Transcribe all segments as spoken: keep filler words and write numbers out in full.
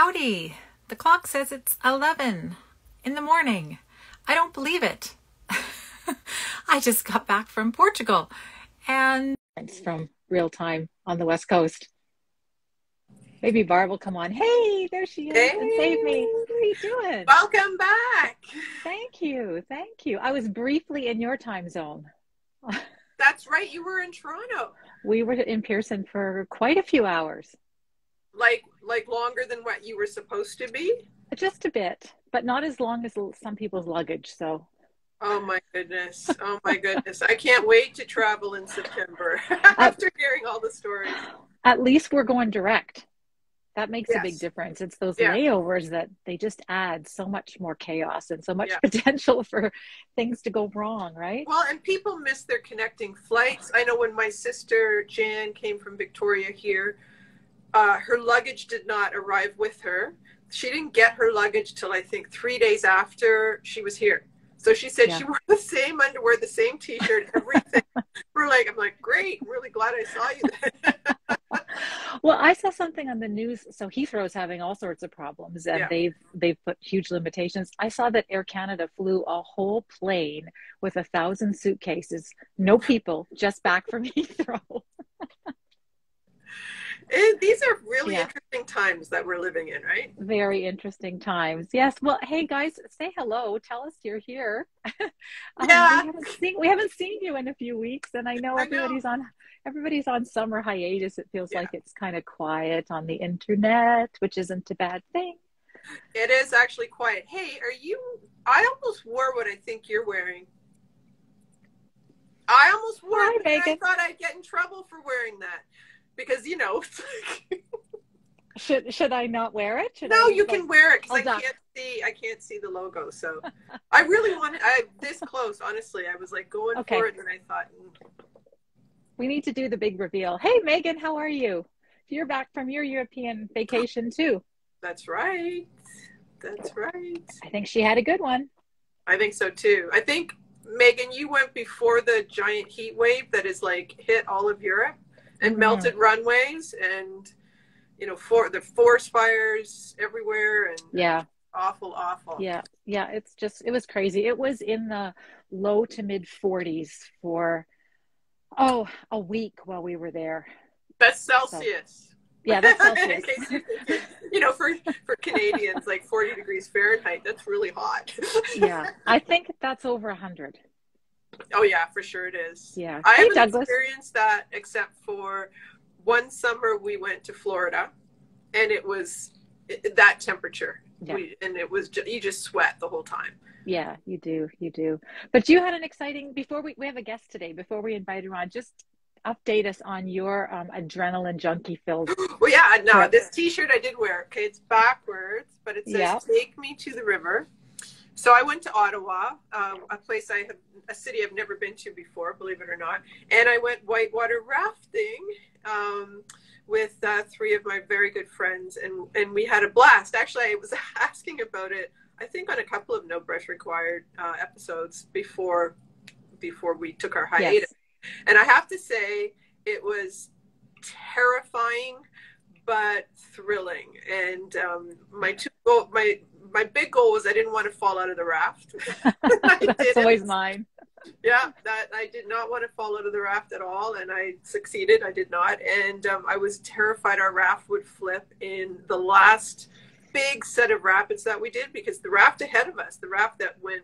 Howdy! The clock says it's eleven in the morning. I don't believe it. I just got back from Portugal and it's from real time on the West Coast. Maybe Barb will come on. Hey, there she is. Hey. And save me. How are you doing? Welcome back. Thank you. Thank you. I was briefly in your time zone. That's right. You were in Toronto. We were in Pearson for quite a few hours. Like, like longer than what you were supposed to be? Just a bit, but not as long as some people's luggage. So. Oh my goodness. Oh my goodness. I can't wait to travel in September after hearing all the stories. At least we're going direct. That makes yes. a big difference. It's those yeah. layovers that they just add so much more chaos and so much yeah. potential for things to go wrong, right? Well, and people miss their connecting flights. I know when my sister Jan came from Victoria here, uh, her luggage did not arrive with her. She didn't get her luggage till I think three days after she was here. So she said yeah. she wore the same underwear, the same T-shirt, everything. We're like, I'm like, great. I'm really glad I saw you then. Well, I saw something on the news. So Heathrow's having all sorts of problems and yeah. they've, they've put huge limitations. I saw that Air Canada flew a whole plane with a thousand suitcases, no people, just back from Heathrow. It, these are really yeah. interesting times that we're living in, right? Very interesting times. Yes. Well, hey guys, say hello. Tell us you're here. um, yeah. We haven't seen, we haven't seen you in a few weeks, and I know everybody's I know. on everybody's on summer hiatus. It feels yeah. like it's kind of quiet on the internet, which isn't a bad thing. It is actually quiet. Hey, are you? I almost wore what I think you're wearing. I almost wore Hi, it, and I thought I'd get in trouble for wearing that. Because, you know, it's like should should I not wear it? Should no, I you can wear it because I can't see I can't see the logo. So I really wanted I this close. Honestly, I was like going okay. for it, and I thought we need to do the big reveal. Hey, Megan, how are you? You're back from your European vacation too. That's right. That's right. I think she had a good one. I think so too. I think Megan, you went before the giant heat wave that is like hit all of Europe. And melted mm-hmm. runways and, you know, for the forest fires everywhere and yeah. awful, awful. Yeah. Yeah. It's just, it was crazy. It was in the low to mid forties for, oh, a week while we were there. That's Celsius. So, yeah. That's Celsius. You know, for, for Canadians, like forty degrees Fahrenheit, that's really hot. Yeah. I think that's over a hundred. Oh yeah, for sure it is. Yeah, I hey, haven't Douglas. experienced that except for one summer we went to Florida, and it was it, that temperature, yeah. we, and it was ju you just sweat the whole time. Yeah, you do, you do. But you had an exciting before we we have a guest today. Before we invite her on, just update us on your um, adrenaline junkie filled. Well, yeah, no, trip. This T-shirt I did wear. Okay, it's backwards, but it says yep. "Take me to the river." So I went to Ottawa, um, a place I have, a city I've never been to before, believe it or not. And I went whitewater rafting um, with uh, three of my very good friends, and, and we had a blast. Actually, I was asking about it, I think on a couple of No Brush Required uh, episodes before, before we took our hiatus. Yes. And I have to say, it was terrifying, but thrilling. And um, my two, well, my, my big goal was I didn't want to fall out of the raft. That's didn't. always mine. Yeah, that I did not want to fall out of the raft at all, and I succeeded. I did not, and um, I was terrified our raft would flip in the last big set of rapids that we did, because the raft ahead of us, the raft that went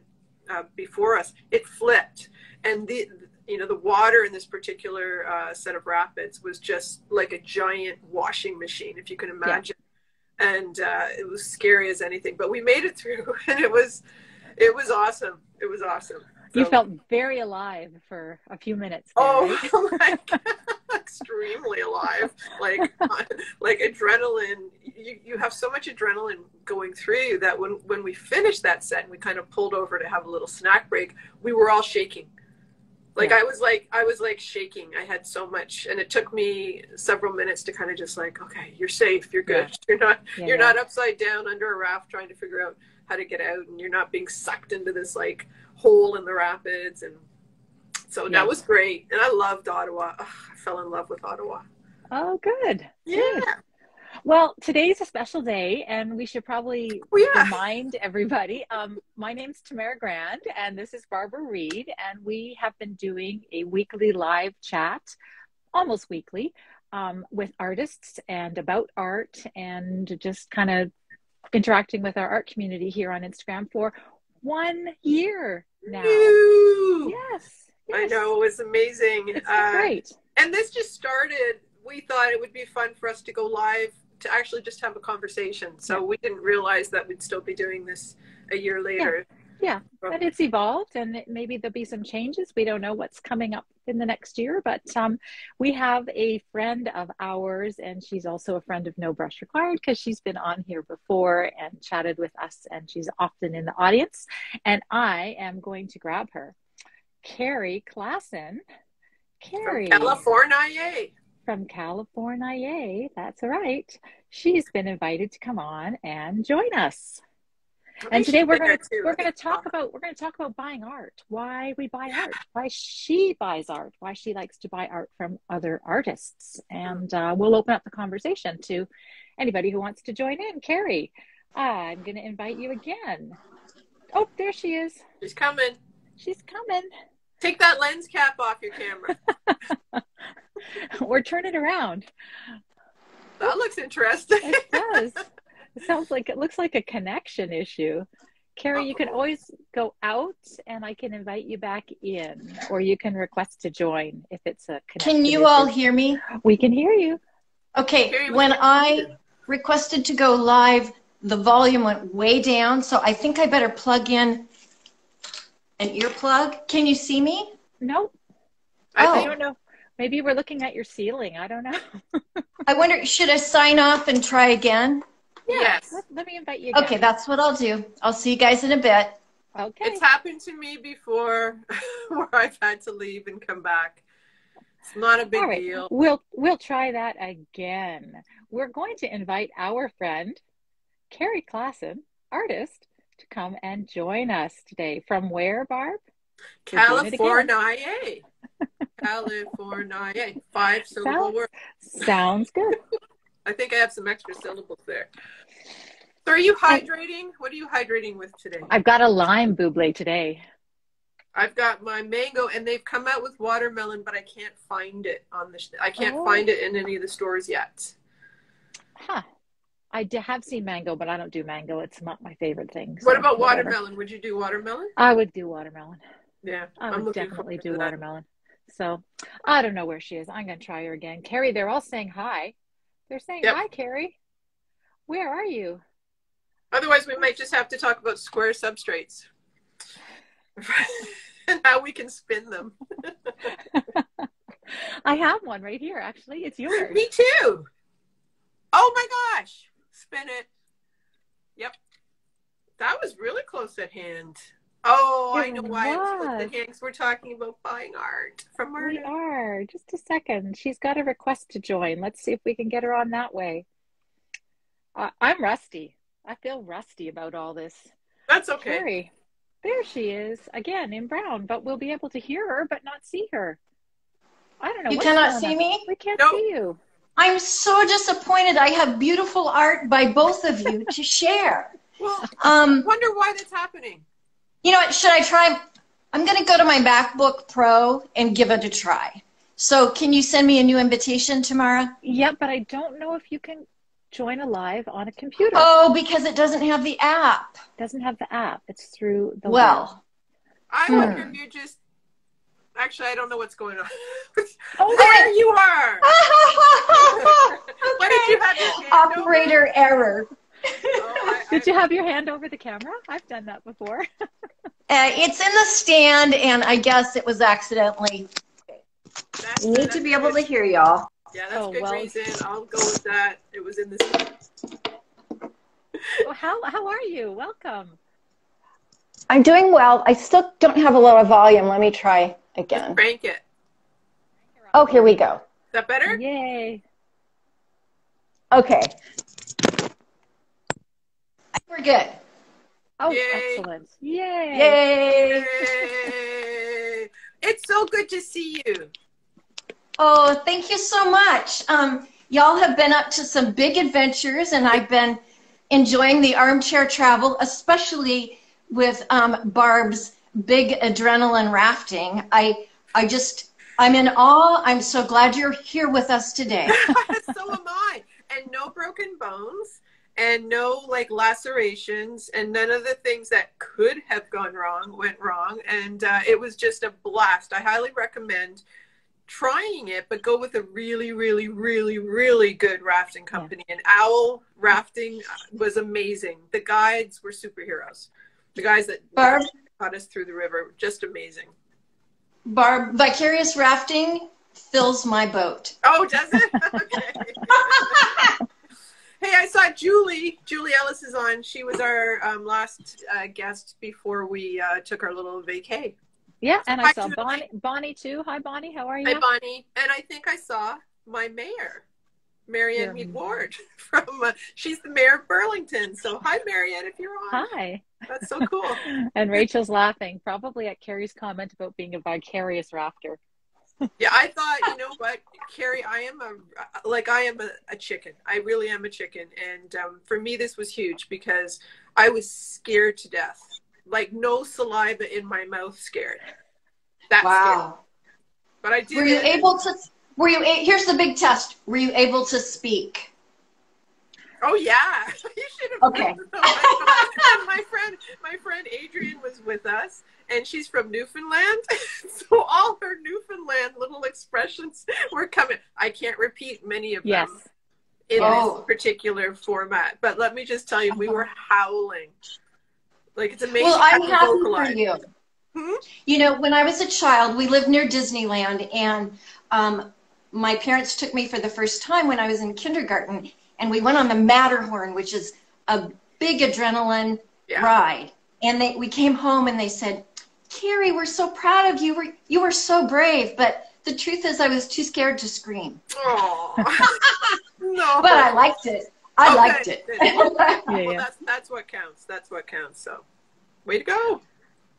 uh, before us, it flipped, and the you know the water in this particular uh, set of rapids was just like a giant washing machine, if you can imagine. Yeah. And uh, it was scary as anything, but we made it through, and it was, it was awesome. It was awesome. So, you felt very alive for a few minutes there, oh, right? Like extremely alive, like like adrenaline. You you have so much adrenaline going through you that when when we finished that set and we kind of pulled over to have a little snack break, we were all shaking. Like yeah. I was like, I was like shaking. I had so much, and it took me several minutes to kind of just like, okay, you're safe. You're good. Yeah. You're not, yeah, you're yeah. not upside down under a raft trying to figure out how to get out, and you're not being sucked into this like hole in the rapids. And so yeah. that was great. And I loved Ottawa. Ugh, I fell in love with Ottawa. Oh, good. Yeah. Good. Well, today's a special day, and we should probably oh, yeah. remind everybody. Um, my name's Tamara Grand, and this is Barbara Reade, and we have been doing a weekly live chat, almost weekly, um, with artists and about art, and just kind of interacting with our art community here on Instagram for one year now. Ooh. Yes. Yes. I know, it was amazing. It's uh, great. And this just started, we thought it would be fun for us to go live, to actually just have a conversation. So yeah. we didn't realize that we'd still be doing this a year later. Yeah, yeah. But it's evolved, and maybe there'll be some changes. We don't know what's coming up in the next year, but um, we have a friend of ours, and she's also a friend of No Brush Required because she's been on here before and chatted with us, and she's often in the audience. And I am going to grab her. Kerry Klaassen. Kerry. From California. From California. That's right. She's been invited to come on and join us. And today we're going to we're going to talk about we're going to talk about buying art. Why we buy art. Why she buys art. Why she likes to buy art from other artists. And uh, we'll open up the conversation to anybody who wants to join in. Kerry, uh, I'm going to invite you again. Oh, there she is. She's coming. She's coming. Take that lens cap off your camera. Or turn it around. That looks interesting. It does. It sounds like it looks like a connection issue. Kerry, oh. you can always go out and I can invite you back in, or you can request to join if it's a connection. Can you issue. all hear me? We can hear you. Okay. Kerry, when I requested to go live, the volume went way down. So I think I better plug in an earplug. Can you see me? Nope. I, oh. I don't know. Maybe we're looking at your ceiling. I don't know. I wonder, should I sign off and try again? Yeah, yes. Let, let me invite you again. Okay, that's what I'll do. I'll see you guys in a bit. Okay. It's happened to me before where I've had to leave and come back. It's not a big All right. deal. We'll, we'll try that again. We're going to invite our friend, Kerry Klaassen, artist, to come and join us today. From where, Barb? California. California. Five syllable word. Sounds good. I think I have some extra syllables there. So are you hydrating? What are you hydrating with today? I've got a lime buble today. I've got my mango, and they've come out with watermelon, but I can't find it on the, sh I can't oh. find it in any of the stores yet. Huh. I have seen mango, but I don't do mango. It's not my favorite thing. So what about whatever. watermelon? Would you do watermelon? I would do watermelon. Yeah. I I'm would definitely do watermelon. So I don't know where she is. I'm going to try her again. Kerry, they're all saying hi. They're saying yep. hi, Kerry. Where are you? Otherwise, we might just have to talk about square substrates and how we can spin them. I have one right here, actually. It's yours. Me too. Oh, my gosh. Spin it. Yep. That was really close at hand. Oh, it I know was. why it's close at hand, because we're talking about buying art from artists. We are. Just a second. She's got a request to join. Let's see if we can get her on that way. Uh, I'm rusty. I feel rusty about all this. That's okay. Kerry. There she is, again, in brown, but we'll be able to hear her but not see her. I don't know. You cannot see on. me? We can't nope. see you. I'm so disappointed. I have beautiful art by both of you to share. Well, um, I wonder why that's happening. You know what? Should I try? I'm going to go to my MacBook Pro and give it a try. So can you send me a new invitation, Tamara? Yeah, but I don't know if you can join a live on a computer. Oh, because it doesn't have the app. It doesn't have the app. It's through the well. Web. I wonder hmm. if you just... Actually, I don't know what's going on. Oh, there you are! Why did you have your hand Operator over? error. Oh, I, did I, you have your hand over the camera? I've done that before. uh, it's in the stand, and I guess it was accidentally. That's, you need to be able good. to hear y'all. Yeah, that's oh, good well. reason. I'll go with that. It was in the stand. Well, how, how are you? Welcome. I'm doing well. I still don't have a lot of volume. Let me try again. Just crank it. Oh, here we go. Is that better? Yay. Okay. We're good. Oh, Yay. excellent. Yay. Yay. It's so good to see you. Oh, thank you so much. Um, Y'all have been up to some big adventures, and I've been enjoying the armchair travel, especially with um, Barb's big adrenaline rafting. I, I just, I'm in awe. I'm so glad you're here with us today. So am I. And no broken bones, and no like lacerations, and none of the things that could have gone wrong went wrong. And uh, it was just a blast. I highly recommend trying it, but go with a really, really, really, really good rafting company. Yeah. And Owl Rafting was amazing. The guides were superheroes. The guys that Barb, taught us through the river, just amazing. Barb, vicarious rafting fills my boat. Oh, does it? Okay. Hey, I saw Julie. Julie Ellis is on. She was our um, last uh, guest before we uh, took our little vacay. Yeah, and I saw Bonnie, Bonnie too. Hi, Bonnie. How are you? Hi, Bonnie. And I think I saw my mayor, Marianne Mead Ward. From uh, she's the mayor of Burlington. So hi, Marianne, if you're on. Hi. That's so cool. And Rachel's laughing, probably at Kerry's comment about being a vicarious rafter. Yeah, I thought, you know what, Kerry, I am a, like, I am a, a chicken. I really am a chicken. And um, for me, this was huge because I was scared to death. Like, no saliva in my mouth scared. That's wow. Scary. But I did. Were you able to, were you, here's the big test. Were you able to speak? Oh, yeah. You should have. Okay. my friend, my friend Adrian was with us, and she's from Newfoundland. So all her Newfoundland little expressions were coming. I can't repeat many of yes. them in oh. this particular format. But let me just tell you, we were howling. Like, it's amazing. Well, I'm happy for you. Hmm? You know, when I was a child, we lived near Disneyland, and um, my parents took me for the first time when I was in kindergarten, and we went on the Matterhorn, which is a big adrenaline yeah. ride. And they, we came home, and they said, "Kerry, we're so proud of you. We're, you were so brave." But the truth is, I was too scared to scream. Oh, no. But I liked it. I okay. liked it. yeah, well, yeah. That's, that's what counts. That's what counts. So, way to go.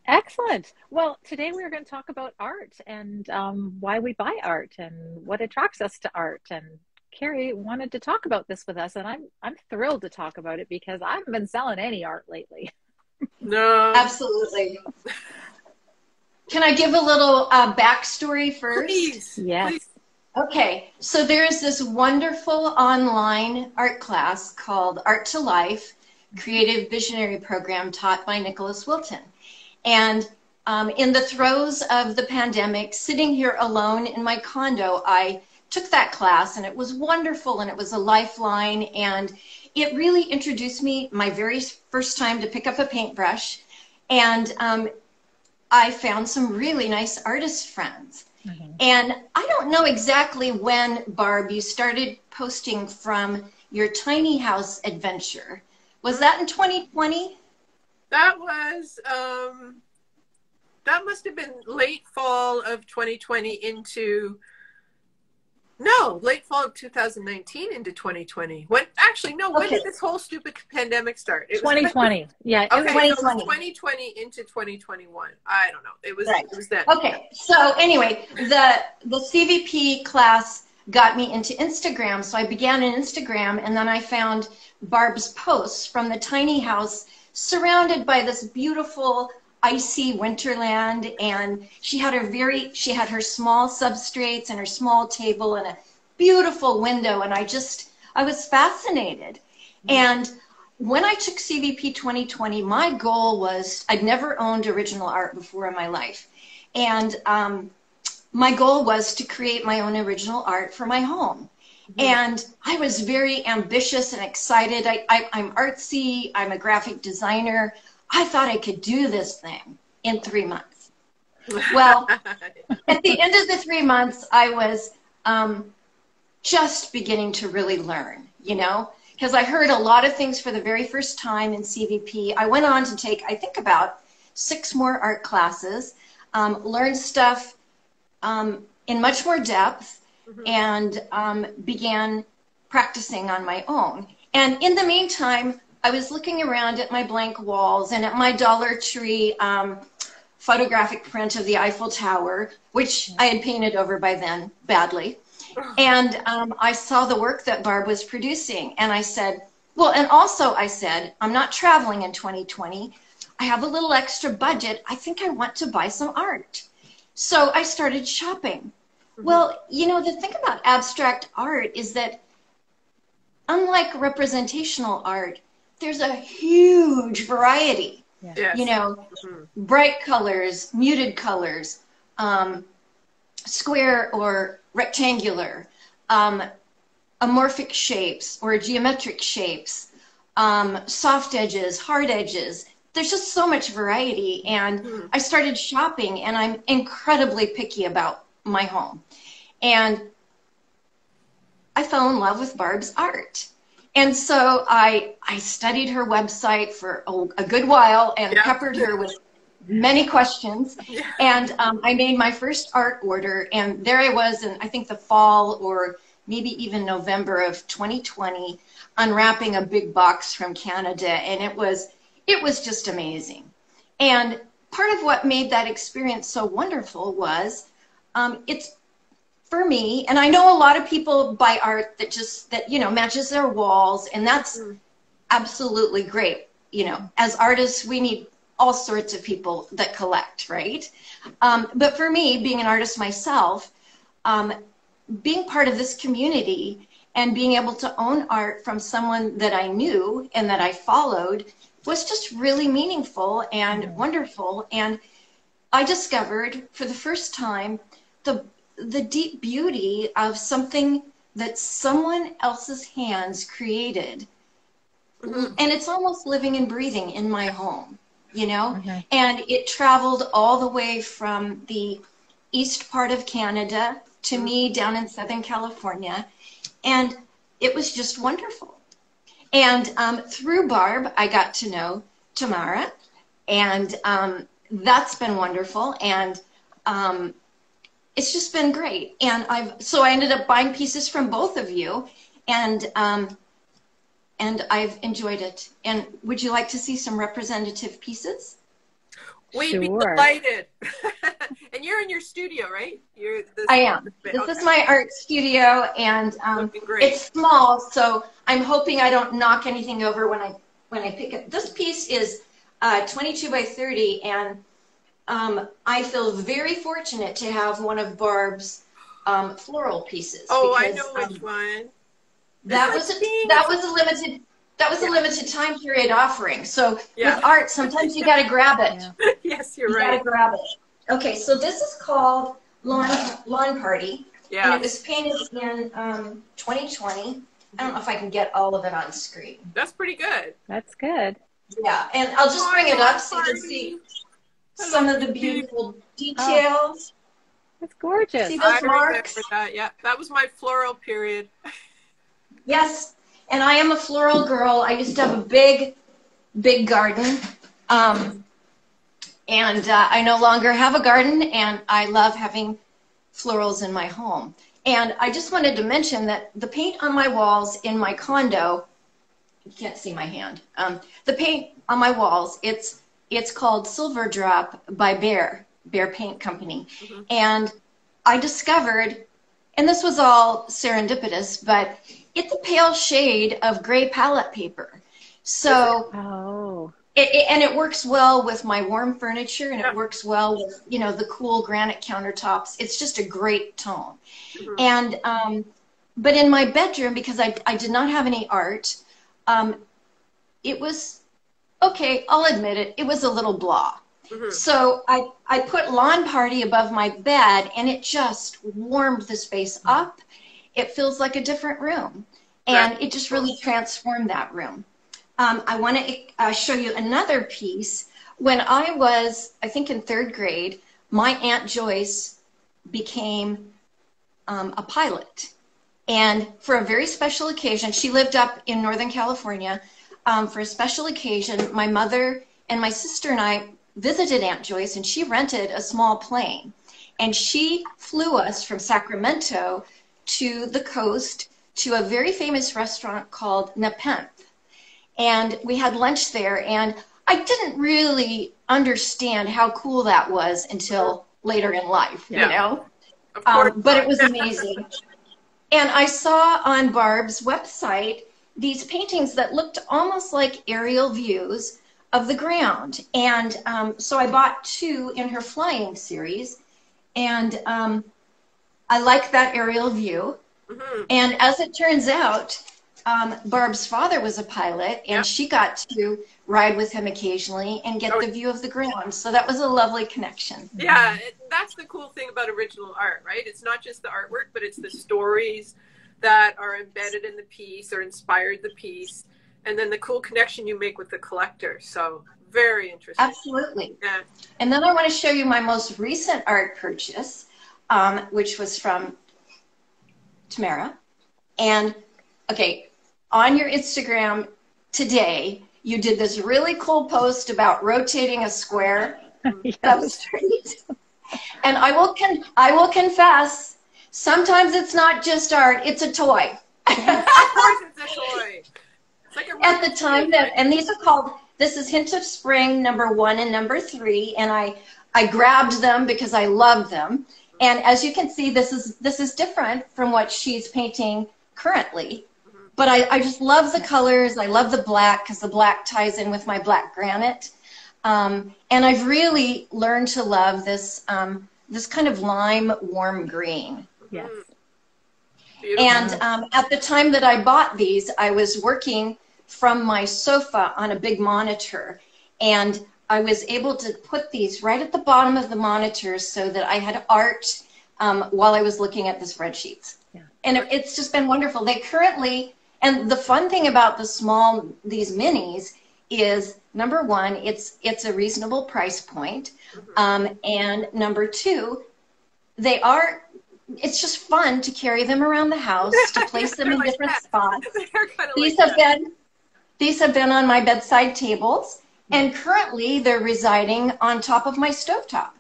Excellent. Well, today we're going to talk about art and um, why we buy art and what attracts us to art. And Kerry wanted to talk about this with us, and I'm, I'm thrilled to talk about it because I haven't been selling any art lately. No. Absolutely. Can I give a little uh, backstory first? Please. Yes. Please. Okay, so there's this wonderful online art class called Art to Life Creative Visionary Program taught by Nicholas Wilton. And um, in the throes of the pandemic, sitting here alone in my condo, I took that class, and it was wonderful, and it was a lifeline, and it really introduced me my very first time to pick up a paintbrush, and um, I found some really nice artist friends. Mm-hmm. And I don't know exactly when, Barb, you started posting from your tiny house adventure. Was that in twenty twenty? That was, um, that must have been late fall of twenty twenty into, no, late fall of two thousand nineteen into twenty twenty. What? Actually, no, okay. When did this whole stupid pandemic start? It was twenty twenty. Yeah, it okay, was twenty twenty. So twenty twenty into twenty twenty-one. I don't know. It was, right. it was that. Okay. So anyway, the, the C V P class got me into Instagram. So I began in Instagram, and then I found Barb's posts from the tiny house surrounded by this beautiful icy winterland, and she had her very she had her small substrates and her small table and a beautiful window, and I just I was fascinated. Mm-hmm. And when I took C V P twenty twenty, my goal was I'd never owned original art before in my life, and um, my goal was to create my own original art for my home. Mm-hmm. And I was very ambitious and excited. I, I, I'm artsy. I'm a graphic designer. I thought I could do this thing in three months. Well, at the end of the three months, I was um, just beginning to really learn, you know, because I heard a lot of things for the very first time in C V P. I went on to take, I think, about six more art classes, um, learned stuff um, in much more depth, mm-hmm. and um, began practicing on my own. And in the meantime, I was looking around at my blank walls and at my Dollar Tree um, photographic print of the Eiffel Tower, which I had painted over by then badly. And um, I saw the work that Barb was producing, and I said, well, and also I said, I'm not traveling in twenty twenty. I have a little extra budget. I think I want to buy some art. So I started shopping. Mm-hmm. Well, you know, the thing about abstract art is that unlike representational art, there's a huge variety. Yeah. Yes. You know, mm-hmm. bright colors, muted colors, um, square or rectangular, um, amorphic shapes or geometric shapes, um, soft edges, hard edges. There's just so much variety. And mm-hmm. I started shopping, and I'm incredibly picky about my home. And I fell in love with Barb's art. And so I, I studied her website for a, a good while, and yeah. peppered her with many questions. Yeah. And um, I made my first art order. And there I was in, I think, the fall or maybe even November of twenty twenty, unwrapping a big box from Canada. And it was, it was just amazing. And part of what made that experience so wonderful was um, it's for me, and I know a lot of people buy art that just, that, you know, matches their walls, and that's mm. absolutely great. You know, as artists, we need all sorts of people that collect, right? Um, but for me, being an artist myself, um, being part of this community and being able to own art from someone that I knew and that I followed was just really meaningful and mm. wonderful. And I discovered for the first time the the deep beauty of something that someone else's hands created. Mm-hmm. And it's almost living and breathing in my home, you know? Mm-hmm. And it traveled all the way from the east part of Canada to me down in Southern California. And it was just wonderful. And um, through Barb, I got to know Tamara, and um, that's been wonderful. And um, it's just been great. And I've, so I ended up buying pieces from both of you, and um, and I've enjoyed it. And would you like to see some representative pieces? We'd sure. be delighted. And you're in your studio, right? You're, this I am. This okay. is my art studio, and um, it's small, so I'm hoping I don't knock anything over when I, when I pick up. This piece is uh, twenty-two by thirty, and Um, I feel very fortunate to have one of Barb's um, floral pieces. Oh, because, I know um, which one. That was, a, that was a limited that was yeah. a limited time period offering. So yeah. with art, sometimes you got to grab it. Yeah. Yes, you're you right. You got to grab it. Okay, so this is called Lawn Lawn Party. Yeah. And it was painted in um, twenty twenty. I don't know if I can get all of it on screen. That's pretty good. That's good. Yeah, and I'll just bring it up so you can see some of the beautiful details. It's oh, gorgeous. See those I marks? That. Yeah, that was my floral period. Yes, and I am a floral girl. I used to have a big, big garden, um, and uh, I no longer have a garden, and I love having florals in my home. And I just wanted to mention that the paint on my walls in my condo, you can't see my hand, um, the paint on my walls, it's It's called Silver Drop by Bear, Bear Paint Company. Mm-hmm. And I discovered, and this was all serendipitous, but it's a pale shade of gray palette paper. So, oh. it, it, and it works well with my warm furniture, and yeah. it works well with, you know, the cool granite countertops. It's just a great tone. Mm-hmm. And, um, but in my bedroom, because I, I did not have any art, um, it was... Okay, I'll admit it, it was a little blah. Mm-hmm. So I, I put Lawn Party above my bed, and it just warmed the space up. It feels like a different room, and yeah. it just really transformed that room. Um, I want to uh, show you another piece. When I was, I think, in third grade, my Aunt Joyce became um, a pilot. And for a very special occasion, she lived up in Northern California. Um, for a special occasion, my mother and my sister and I visited Aunt Joyce, and she rented a small plane. And she flew us from Sacramento to the coast to a very famous restaurant called Nepenthe. And we had lunch there, and I didn't really understand how cool that was until later in life, yeah. you know? Of course. Um, but it was amazing. And I saw on Barb's website these paintings that looked almost like aerial views of the ground. And um, so I bought two in her flying series. And um, I like that aerial view. Mm-hmm. And as it turns out, um, Barb's father was a pilot, and yeah. she got to ride with him occasionally and get oh. the view of the ground. So that was a lovely connection. Yeah, it, that's the cool thing about original art, right? It's not just the artwork, but it's the stories that are embedded in the piece or inspired the piece, and then the cool connection you make with the collector. So very interesting. Absolutely. Yeah. And then I want to show you my most recent art purchase, um, which was from Tamara. And okay, on your Instagram today, you did this really cool post about rotating a square. Yes. That was great. And I will con I will confess, sometimes it's not just art, it's a toy. Of course it's a toy. It's like a At the time that, and these are called, this is Hint of Spring number one and number three, and I, I grabbed them because I love them. And as you can see, this is this is different from what she's painting currently. Mm-hmm. But I, I just love the colors. I love the black because the black ties in with my black granite. Um, and I've really learned to love this um, this kind of lime warm green. Yes. Beautiful. And um, at the time that I bought these, I was working from my sofa on a big monitor, and I was able to put these right at the bottom of the monitor so that I had art um, while I was looking at the spreadsheets. Yeah. And it, it's just been wonderful. They currently, and the fun thing about the small, these minis is, number one, it's, it's a reasonable price point. Mm-hmm. um, and number two, they are, it's just fun to carry them around the house, to place them in like different that. spots. These like have that. been, these have been on my bedside tables. And currently, they're residing on top of my stovetop.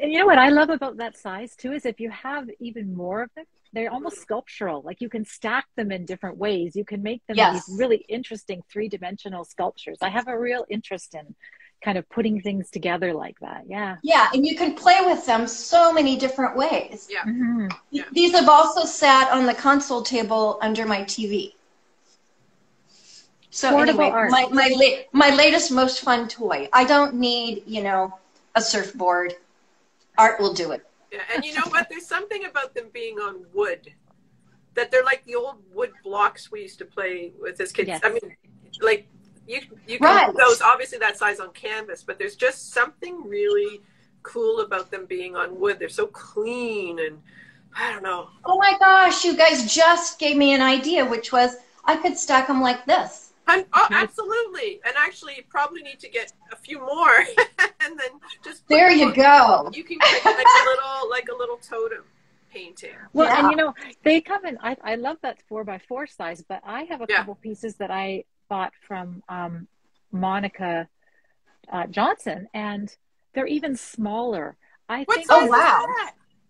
And you know what I love about that size, too, is if you have even more of them, they're almost sculptural. Like, you can stack them in different ways. You can make them yes. these really interesting three-dimensional sculptures. I have a real interest in kind of putting things together like that. Yeah. Yeah, and you can play with them so many different ways. Yeah. Mm-hmm. yeah. These have also sat on the console table under my T V. So Portable anyway, art. my my, la my latest most fun toy. I don't need, you know, a surfboard. Art will do it. Yeah, and you know what? There's something about them being on wood, that they're like the old wood blocks we used to play with as kids. Yes. I mean, like you you can right. do those obviously that size on canvas, but there's just something really cool about them being on wood. They're so clean, and I don't know. Oh my gosh! You guys just gave me an idea, which was I could stack them like this. I'm, oh, absolutely. And actually, you probably need to get a few more. And then just there you go. You can get like a little, like a little totem painting. Well, yeah. and you know, they come in, I, I love that four by four size, but I have a yeah. couple pieces that I bought from um, Monica uh, Johnson, and they're even smaller. I What's think. Oh, wow.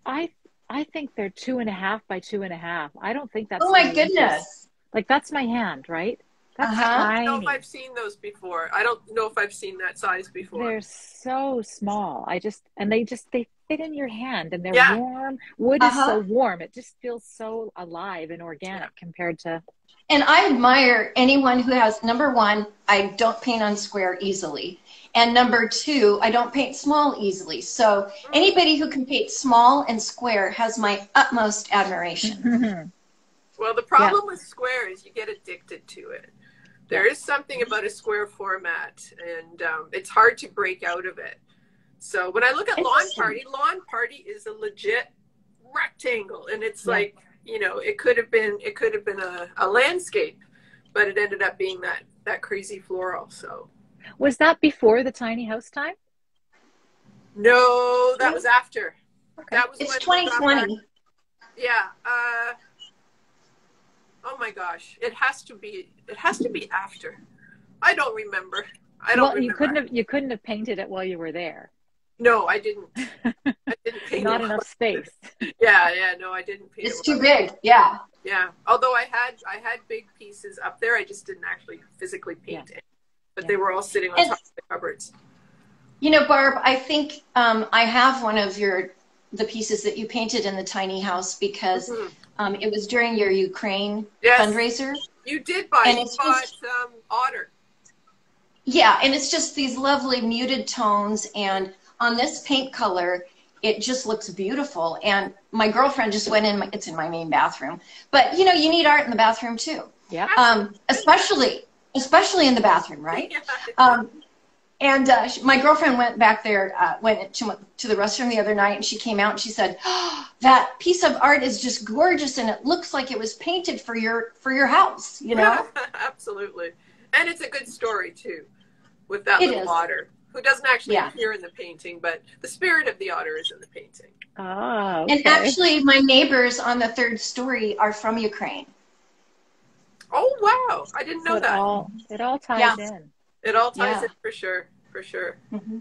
I, I think they're two and a half by two and a half. I don't think that's. Oh, my goodness. Like, that's my hand, right? Uh-huh. I don't know if I've seen those before. I don't know if I've seen that size before. They're so small. I just, and they just, they fit in your hand, and they're yeah. warm. Wood uh-huh. is so warm. It just feels so alive and organic compared to. And I admire anyone who has, number one, I don't paint on square easily. And number two, I don't paint small easily. So anybody who can paint small and square has my utmost admiration. Well, the problem yeah. with square is you get addicted to it. There is something about a square format, and um, it's hard to break out of it. So when I look at Lawn Party, Lawn Party is a legit rectangle, and it's yeah. like, you know, it could have been it could have been a, a landscape, but it ended up being that that crazy floral. So was that before the tiny house time? No, that was after. Okay. That was it's twenty twenty. Was yeah. Uh, Oh my gosh! It has to be. It has to be after. I don't remember. I don't. Well, you remember. couldn't have. You couldn't have painted it while you were there. No, I didn't. I didn't paint. Not it enough space. Yeah, yeah. No, I didn't paint. It's it too big. Yeah. Yeah. Although I had, I had big pieces up there. I just didn't actually physically paint yeah. it. But yeah. they were all sitting on and, top of the cupboards. You know, Barb, I think um, I have one of your the pieces that you painted in the tiny house because. Mm-hmm. Um, it was during your Ukraine yes. fundraiser. You did buy, and it's bought just, um, otter. Yeah, and it's just these lovely muted tones. And on this paint color, it just looks beautiful. And my girlfriend just went in, my, it's in my main bathroom. But, you know, you need art in the bathroom, too. Yeah. Um, especially, especially in the bathroom, right? Yeah. Um, and uh, she, my girlfriend went back there, uh, went to, to the restroom the other night, and she came out and she said, oh, that piece of art is just gorgeous, and it looks like it was painted for your for your house, you know? Absolutely. And it's a good story, too, with that it little is. otter, who doesn't actually yeah. appear in the painting, but the spirit of the otter is in the painting. Oh, okay. And actually, my neighbors on the third story are from Ukraine. Oh, wow. I didn't know so it that. All, it all ties yeah. in. It all ties yeah. in for sure, for sure. Mm-hmm.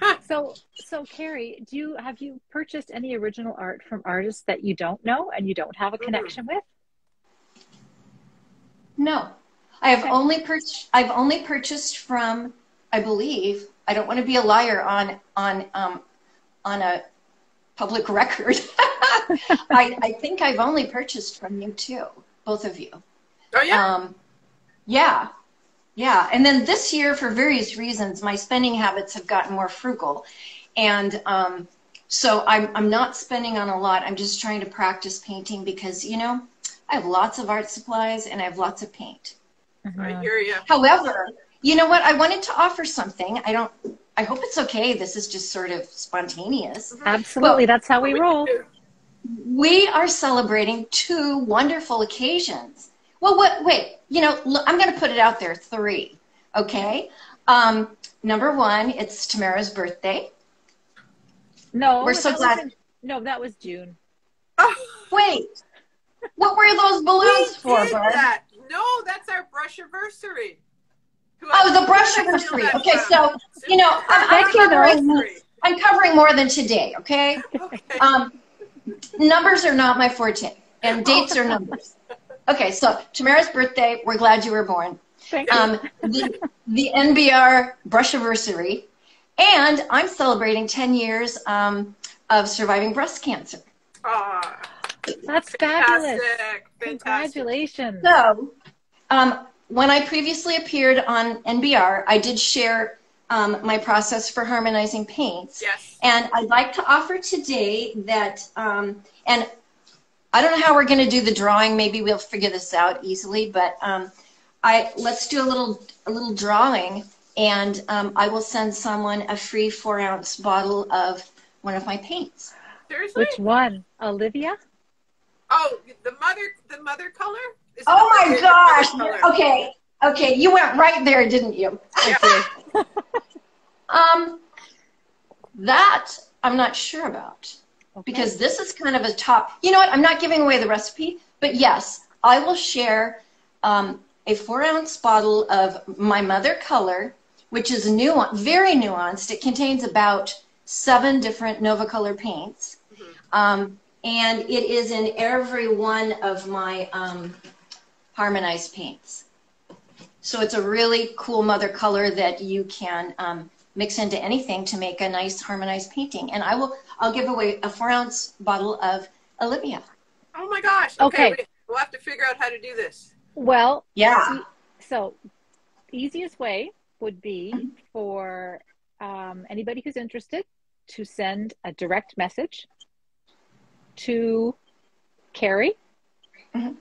huh. So, so Kerry, do you have you purchased any original art from artists that you don't know and you don't have a connection mm-hmm. with? No, I have okay. only purchased. I've only purchased from, I believe. I don't want to be a liar on on um, on a public record. I, I think I've only purchased from you two, both of you. Oh yeah. Um, yeah. Yeah, and then this year, for various reasons, my spending habits have gotten more frugal. And um, so I'm, I'm not spending on a lot. I'm just trying to practice painting because, you know, I have lots of art supplies and I have lots of paint. Mm-hmm. I hear you. However, you know what? I wanted to offer something. I don't, I hope it's okay. This is just sort of spontaneous. Mm-hmm. Absolutely, but that's how we roll. We are celebrating two wonderful occasions. Well, what, wait, you know, look, I'm going to put it out there, three, okay? Um, number one, it's Tamara's birthday. No, we're so glad. In, no, that was June. Oh. Wait, what were those balloons we for, Barb? That. No, that's our brush-iversary. Oh, the brush-iversary. Okay, so, you know, I'm, I'm, covering, I'm covering more than today, okay? okay. Um, numbers are not my forte, and dates are numbers. Okay, so Tamara's birthday, we're glad you were born. Thank you. Um, the, the N B R brushiversary, and I'm celebrating ten years um, of surviving breast cancer. Ah, that's fabulous. Fantastic. Congratulations. So, um, when I previously appeared on N B R, I did share um, my process for harmonizing paints. Yes. And I'd like to offer today that, um, and I don't know how we're going to do the drawing. Maybe we'll figure this out easily, but um, I let's do a little a little drawing, and um, I will send someone a free four ounce bottle of one of my paints. Seriously? Which one, Olivia? Oh, the mother the mother color. Is oh my gosh! Okay, okay, you went right there, didn't you? Yeah. um, that I'm not sure about. Okay. Because this is kind of a top, you know what, I'm not giving away the recipe, but yes, I will share um, a four ounce bottle of my mother color, which is nuanced, very nuanced. It contains about seven different Nova color paints. Mm-hmm. um, and it is in every one of my um, harmonized paints. So it's a really cool mother color that you can um, mix into anything to make a nice harmonized painting. And I will, I'll give away a four ounce bottle of Olivia. Oh my gosh. Okay. okay. We'll have to figure out how to do this. Well, yeah. So the easiest way would be for um, anybody who's interested to send a direct message to Kerry mm-hmm.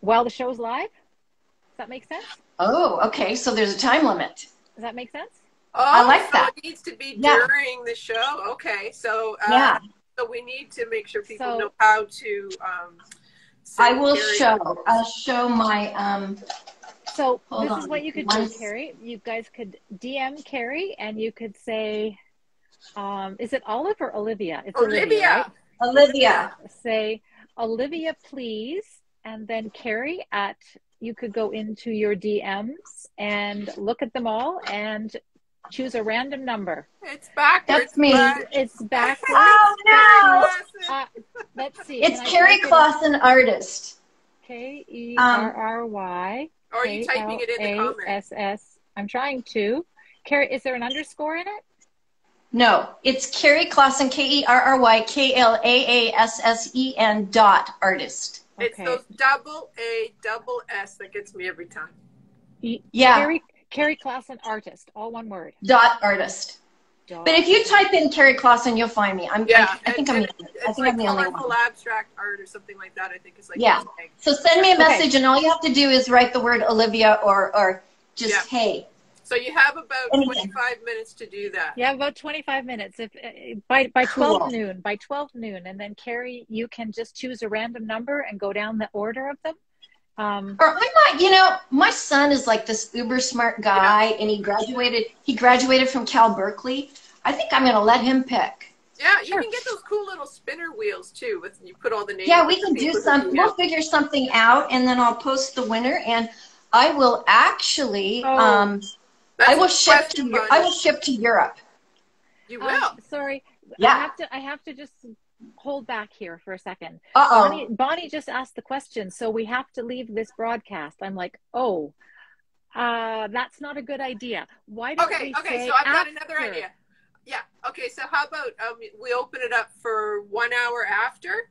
while the show's live. Does that make sense? Oh, okay. So there's a time limit. Does that make sense? Oh, I like so that. It needs to be during yeah. the show. Okay, so um, yeah, so we need to make sure people so, know how to. Um, I will Kerry show. Over. I'll show my. Um, so this on. is what you could Once. do, Kerry. You guys could D M Kerry, and you could say, um, "Is it Olive or Olivia?" It's Olivia. Olivia. Right? Olivia. Say, Olivia, please, and then Kerry at. You could go into your D Ms and look at them all and. Choose a random number. It's backwards. That's me. But... It's backwards. Oh, no. Backwards. Uh, let's see. It's Kerry Klaassen Artist. K E R R Y. Or are you typing it in the comments? I'm trying to. Kerry, is there an underscore in it? No, it's Kerry Klaassen, K E R R Y K L A A S S E N dot artist. Okay. It's those double A, double S that gets me every time. Yeah. Kerry, Kerry Klaassen artist, all one word. Dot artist. Dot. But if you type in Kerry Klaassen, you'll find me. I'm, yeah. I, I think and, I'm, and the, I think like I'm the only one. Abstract art or something like that, I think is like. Yeah. So send me a message, okay. And all you have to do is write the word Olivia or, or just, yeah. Hey. So you have about Anything. twenty-five minutes to do that. Yeah, about twenty-five minutes. If uh, by by cool. twelve noon, by twelve noon, and then Kerry, you can just choose a random number and go down the order of them. Um, or I'm not, you know, my son is like this uber smart guy, yeah. and he graduated. He graduated from Cal Berkeley. I think I'm going to let him pick. Yeah, you sure. can get those cool little spinner wheels too. With you put all the names. Yeah, we can do something. We'll figure something out, and then I'll post the winner, and I will actually. Oh. Um, I will ship to Europe. I will ship to Europe. You will. Uh, sorry, yeah. I have to. I have to just hold back here for a second. Uh oh. Bonnie, Bonnie just asked the question, so we have to leave this broadcast. I'm like, oh, uh, that's not a good idea. Why don't okay, we okay, say so I've after. got another idea. Yeah. Okay. So how about um, we open it up for one hour after?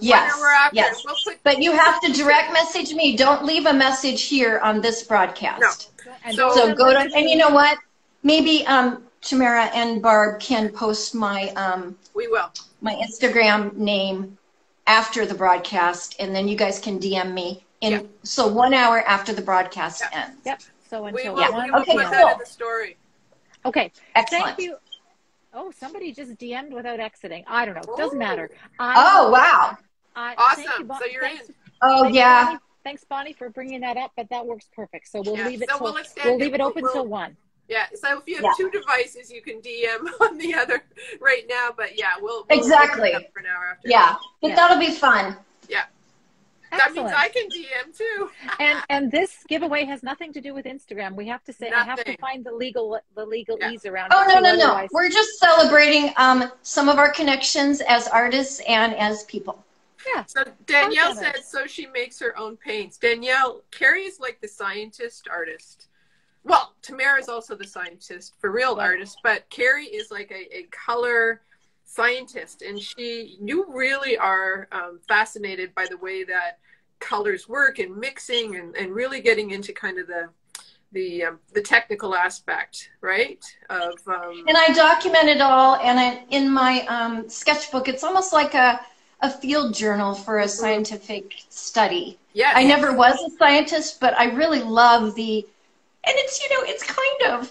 Yes. One hour after. Yes. We'll put but you have to direct message me. Don't leave a message here on this broadcast. No. And so, so go to, and you know what? Maybe um, Tamara and Barb can post my um, we will my Instagram name after the broadcast, and then you guys can D M me. And yeah. so one hour after the broadcast yeah. ends. Yep. So until we will, one. We will okay. Put cool. that in the story. Okay. Excellent. Thank you. Oh, somebody just D M'd without exiting. I don't know. It doesn't Ooh. matter. I, oh wow! I, awesome. You, so you're thanks, in. Oh yeah. You. Thanks, Bonnie, for bringing that up, but that works perfect. So we'll yeah. leave it so till, we'll, we'll leave it open we'll, till one. Yeah, so if you have yeah. two devices, you can D M on the other right now, but yeah, we'll, we'll exactly. leave it up for an hour after. Yeah, that. but yeah. that'll be fun. Yeah. Excellent. That means I can D M too. and and this giveaway has nothing to do with Instagram. We have to say nothing. I have to find the legal the legal yeah. ease around oh, it. Oh, no, no, no. We're just celebrating um, some of our connections as artists and as people. Yeah. So Danielle said, so she makes her own paints. Danielle, Kerry is like the scientist artist. Well, Tamara is also the scientist, for real artist, but Kerry is like a, a color scientist. And she, you really are um, fascinated by the way that colors work and mixing and, and really getting into kind of the, the, um, the technical aspect, right? Of, um, and I document it all. And I, in my um, sketchbook, it's almost like a, a field journal for a scientific study. Yeah, I never was a scientist, but I really love the, and it's, you know, it's kind of,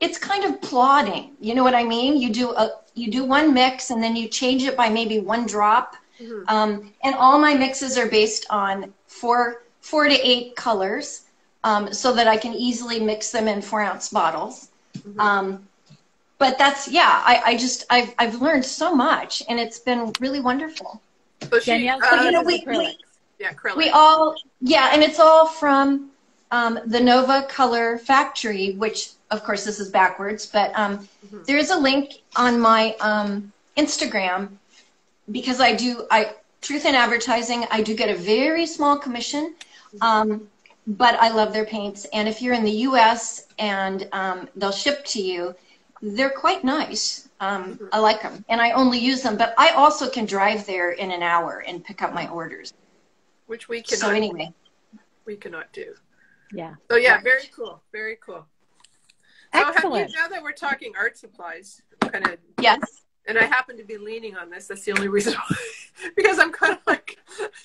it's kind of plodding. You know what I mean? You do a, you do one mix and then you change it by maybe one drop. Mm-hmm. Um, and all my mixes are based on four, four to eight colors, um, so that I can easily mix them in four ounce bottles. Mm-hmm. Um, But that's, yeah, I, I just, I've, I've learned so much, and it's been really wonderful. So, she, Danielle, uh, so you know, we, we, yeah, we all, yeah, and it's all from um, the Nova Color Factory, which, of course, this is backwards, but um, mm-hmm. there is a link on my um, Instagram, because I do, I truth in advertising, I do get a very small commission, um, but I love their paints. And if you're in the U S and um, they'll ship to you, they're quite nice. Um, mm-hmm. I like them, and I only use them. But I also can drive there in an hour and pick up my orders, which we cannot. So anyway, we cannot do. Yeah. So yeah, right. Very cool. Very cool. So excellent. You, now that we're talking art supplies, kind of yes. And I happen to be leaning on this. That's the only reason why, because I'm kind of like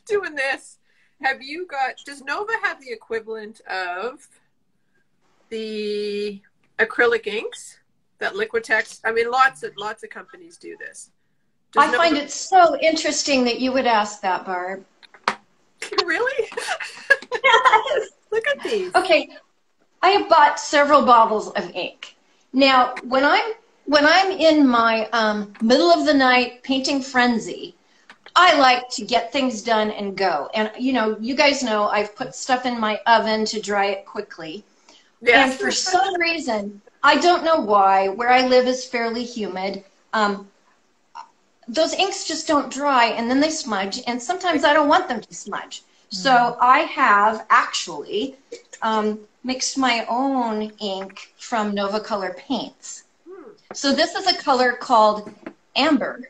doing this. Have you got? Does Nova have the equivalent of the acrylic inks? That Liquitex, I mean, lots of lots of companies do this. Does I no find it so interesting that you would ask that, Barb. Really? Yes. Look at these. Okay, I have bought several bottles of ink. Now, when I'm when I'm in my um, middle of the night painting frenzy, I like to get things done and go. And you know, you guys know I've put stuff in my oven to dry it quickly. Yes. And for some reason, I don't know why, where I live is fairly humid. Um, those inks just don't dry, and then they smudge, and sometimes I don't want them to smudge. Mm-hmm. So I have actually um, mixed my own ink from Nova Color Paints. Hmm. So this is a color called amber,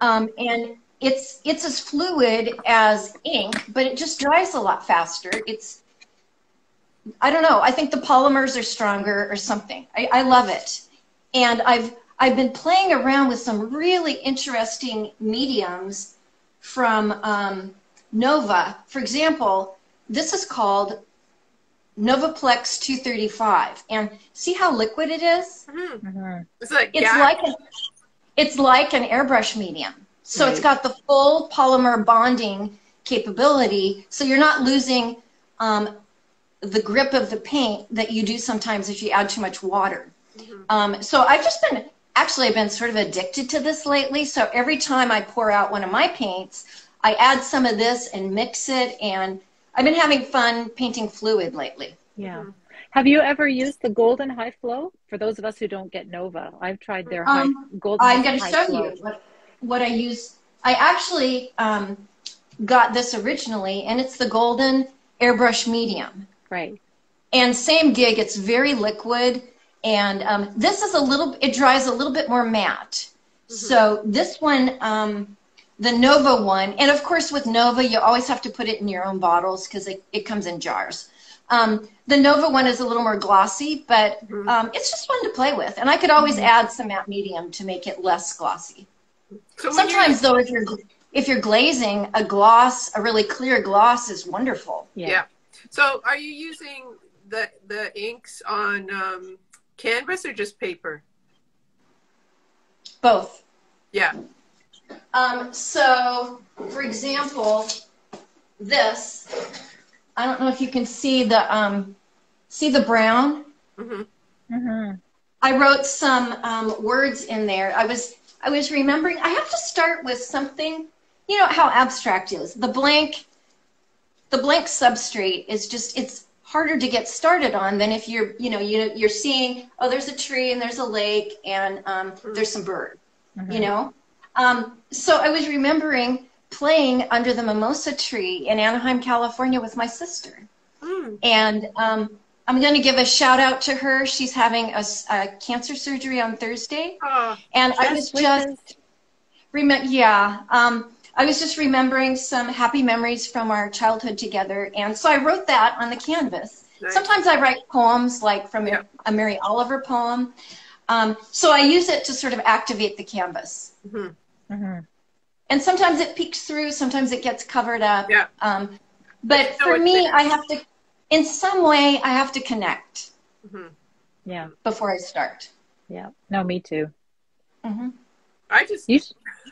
um, and it's it's as fluid as ink, but it just dries a lot faster. It's, I don't know, I think the polymers are stronger or something. I, I love it. And I've, I've been playing around with some really interesting mediums from um, Nova. For example, this is called Novaplex two thirty-five, and see how liquid it is? Mm-hmm. It's like, it's, yeah. like a, it's like an airbrush medium. So right. It's got the full polymer bonding capability, so you're not losing um, the grip of the paint that you do sometimes if you add too much water. Mm-hmm. um, so I've just been, actually I've been sort of addicted to this lately, so every time I pour out one of my paints, I add some of this and mix it, and I've been having fun painting fluid lately. Yeah. Mm-hmm. Have you ever used the Golden High Flow? For those of us who don't get Nova, I've tried their um, high, Golden High Flow. I'm going to show flow. you what, what I use. I actually um, got this originally, and it's the Golden Airbrush Medium. Right. And same gig, it's very liquid, and um, this is a little, it dries a little bit more matte. Mm-hmm. So this one... Um, the Nova one, and of course with Nova, you always have to put it in your own bottles because it, it comes in jars. Um, the Nova one is a little more glossy, but um, it's just fun to play with. And I could always add some matte medium to make it less glossy. So sometimes though, if you're, if you're glazing, a gloss, a really clear gloss is wonderful. Yeah. yeah. So are you using the, the inks on um, canvas or just paper? Both. Yeah. Um, so, for example, this, I don't know if you can see the, um, see the brown? Mm-hmm. Mm-hmm. I wrote some um, words in there. I was, I was remembering, I have to start with something, you know how abstract is. The blank, the blank substrate is just, it's harder to get started on than if you're, you know, you, you're seeing, oh, there's a tree and there's a lake and um, there's some bird, mm-hmm. you know? Um, so I was remembering playing under the mimosa tree in Anaheim, California with my sister. Mm. And um, I'm going to give a shout out to her. She's having a, a cancer surgery on Thursday. Oh, and I was just, rem- yeah, um, I was just remembering some happy memories from our childhood together. And so I wrote that on the canvas. Nice. Sometimes I write poems like from yeah. a, a Mary Oliver poem. Um, so I use it to sort of activate the canvas. Mm-hmm. Mm-hmm. And sometimes it peeks through, sometimes it gets covered up. Yeah. Um, but so for me, there. I have to, in some way, I have to connect. Mm-hmm. Yeah. Before I start. Yeah. No, me too. Mm-hmm. I just, you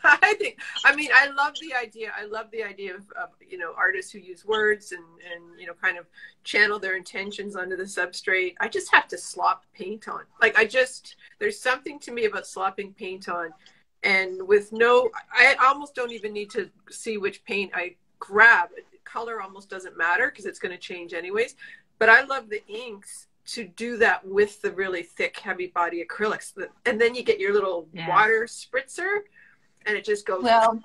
I think, I mean, I love the idea. I love the idea of, of, you know, artists who use words and, and, you know, kind of channel their intentions onto the substrate. I just have to slop paint on. Like, I just, there's something to me about slopping paint on. And with no, I almost don't even need to see which paint I grab. Color almost doesn't matter because it's going to change anyways. But I love the inks to do that with the really thick, heavy body acrylics. And then you get your little yeah. water spritzer and it just goes. Well,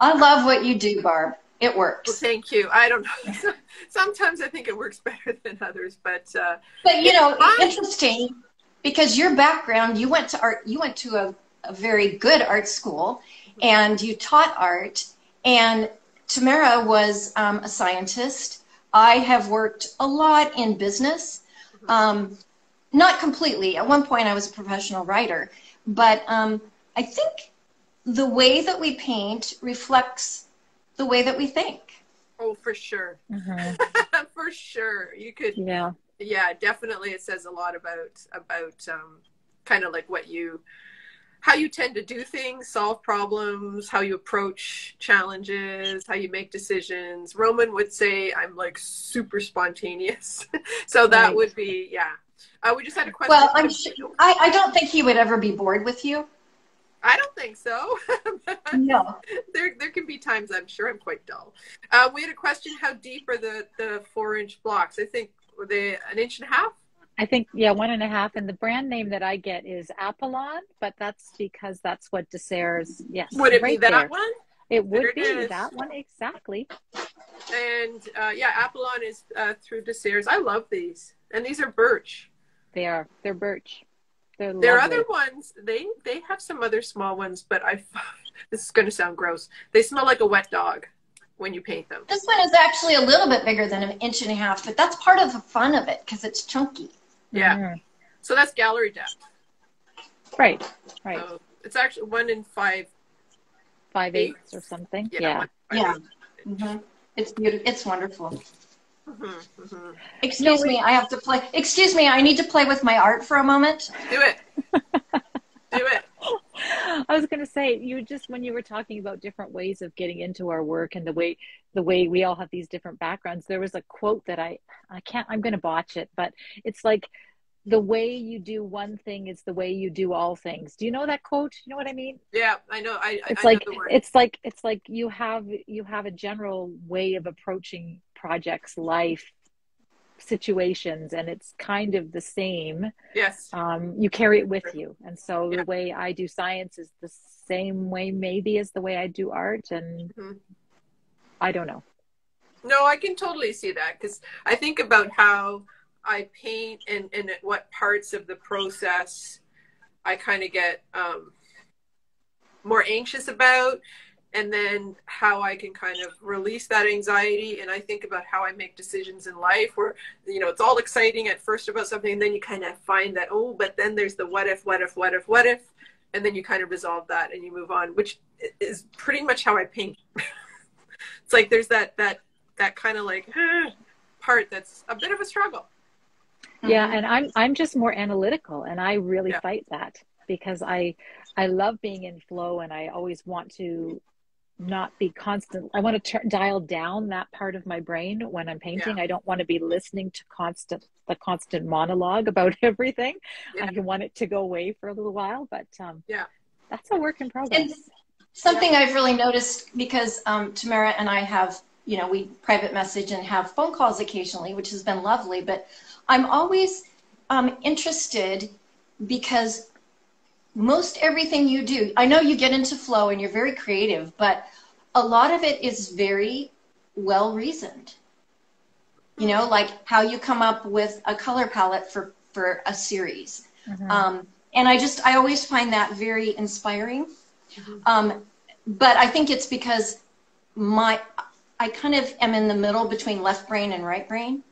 I love what you do, Barb. It works. Well, thank you. I don't know. Sometimes I think it works better than others, but. Uh, but you know, fun. Interesting because your background, you went to art, you went to a, a very good art school and you taught art, and Tamara was um, a scientist. I have worked a lot in business, um, not completely. At one point I was a professional writer, but um, I think the way that we paint reflects the way that we think. Oh, for sure. Mm-hmm. For sure. You could, yeah. yeah, definitely. It says a lot about, about um, kind of like what you, how you tend to do things, solve problems, how you approach challenges, how you make decisions. Roman would say I'm like super spontaneous. So that right. would be, yeah. Uh, we just had a question. Well, I'm sure, I, I don't think he would ever be bored with you. I don't think so. No. There, there can be times I'm sure I'm quite dull. Uh, we had a question, how deep are the, the four inch blocks? I think, were they an inch and a half? I think, yeah, one and a half. And the brand name that I get is Apollon, but that's because that's what Deserres, yes. Would it right be that there. one? It would there be it that one, exactly. And uh, yeah, Apollon is uh, through Deserres. I love these. And these are birch. They are. They're birch. They're there lovely. Are other ones. They they have some other small ones, but I this is going to sound gross. They smell like a wet dog when you paint them. This one is actually a little bit bigger than an inch and a half, but that's part of the fun of it because it's chunky. Yeah. Mm. So that's gallery depth. Right. Right. So it's actually one in five. Five eighths eight. Or something. Yeah. Yeah. One, yeah. Mm-hmm. It's beautiful. It's wonderful. Mm-hmm, mm-hmm. Excuse no, me, I have to play. Excuse me, I need to play with my art for a moment. Do it. Do it. I was going to say, you just, when you were talking about different ways of getting into our work and the way, the way we all have these different backgrounds, there was a quote that I, I can't, I'm going to botch it, but it's like, the way you do one thing is the way you do all things. Do you know that quote? You know what I mean? Yeah, I know. I, it's I like, know the word. It's like, it's like you have, you have a general way of approaching projects, life, situations, and it's kind of the same. Yes. Um, you carry it with you. And so yeah. the way I do science is the same way maybe as the way I do art. And mm-hmm. I don't know. No, I can totally see that because I think about how I paint and, and at what parts of the process I kind of get um, more anxious about. And then how I can kind of release that anxiety. And I think about how I make decisions in life where, you know, it's all exciting at first about something. And then you kind of find that, oh, but then there's the what if, what if, what if, what if. And then you kind of resolve that and you move on, which is pretty much how I paint. It's like there's that, that, that kind of like ah, part that's a bit of a struggle. Yeah. And I'm, I'm just more analytical and I really yeah. fight that because I, I love being in flow and I always want to not be constant. I want to dial down that part of my brain when I'm painting. Yeah. I don't want to be listening to constant, the constant monologue about everything. Yeah. I want it to go away for a little while, but um, yeah, that's a work in progress. And something yeah. I've really noticed because um, Tamara and I have, you know, we private message and have phone calls occasionally, which has been lovely, but I'm always um, interested because most everything you do, I know you get into flow and you're very creative, but a lot of it is very well reasoned. You know, like how you come up with a color palette for, for a series. Mm-hmm. Um, and I just, I always find that very inspiring. Mm-hmm. Um, but I think it's because my, I kind of am in the middle between left brain and right brain.